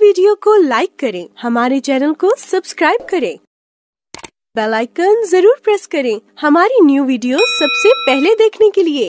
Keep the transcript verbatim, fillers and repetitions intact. Video को like करें, हमारे चैनल को सब्सक्राइब करें, बेल आइकन जरूर प्रेस करें हमारी न्यू वीडियो सबसे पहले देखने के लिए।